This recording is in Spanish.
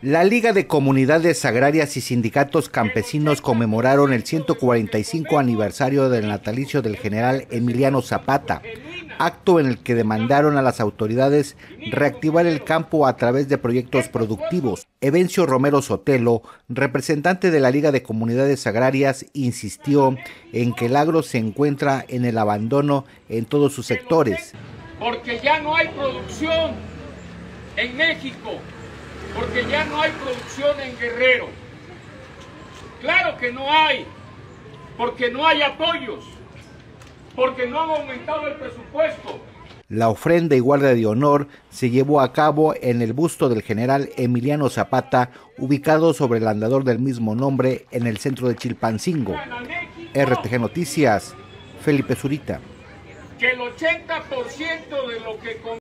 La Liga de Comunidades Agrarias y Sindicatos Campesinos conmemoraron el 145 aniversario del natalicio del general Emiliano Zapata, acto en el que demandaron a las autoridades reactivar el campo a través de proyectos productivos. Ebencio Romero Sotelo, representante de la Liga de Comunidades Agrarias, insistió en que el agro se encuentra en el abandono en todos sus sectores. Porque ya no hay producción en México. Porque ya no hay producción en Guerrero. Claro que no hay, porque no hay apoyos, porque no han aumentado el presupuesto. La ofrenda y guardia de honor se llevó a cabo en el busto del general Emiliano Zapata, ubicado sobre el andador del mismo nombre en el centro de Chilpancingo. RTG Noticias, Felipe Zurita. Que el 80% de lo que